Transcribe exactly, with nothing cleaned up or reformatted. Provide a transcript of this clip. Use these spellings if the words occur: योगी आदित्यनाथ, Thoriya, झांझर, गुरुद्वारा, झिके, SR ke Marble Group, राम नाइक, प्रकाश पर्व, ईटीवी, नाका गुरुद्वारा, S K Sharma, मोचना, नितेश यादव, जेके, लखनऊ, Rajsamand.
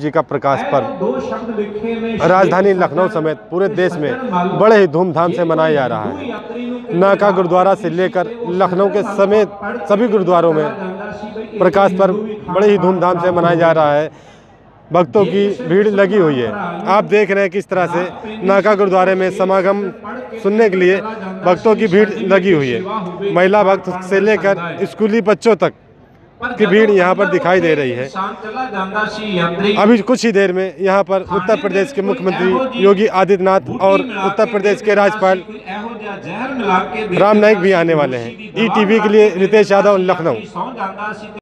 जी का प्रकाश पर्व राजधानी लखनऊ समेत पूरे देश में बड़े ही धूमधाम से मनाया जा रहा है। नाका गुरुद्वारा से लेकर लखनऊ के समेत सभी गुरुद्वारों में प्रकाश पर्व बड़े ही धूमधाम से मनाया जा रहा है। भक्तों की भीड़ लगी हुई है। आप देख रहे हैं किस तरह से नाका गुरुद्वारे में समागम सुनने के लिए भक्तों की भीड़ लगी हुई है। महिला भक्त से लेकर स्कूली बच्चों तक की भीड़ यहाँ पर दिखाई दे रही है। अभी कुछ ही देर में यहाँ पर उत्तर प्रदेश के मुख्यमंत्री योगी आदित्यनाथ और उत्तर प्रदेश के राज्यपाल राम नाइक भी आने वाले हैं। ईटीवी के लिए नितेश यादव, लखनऊ।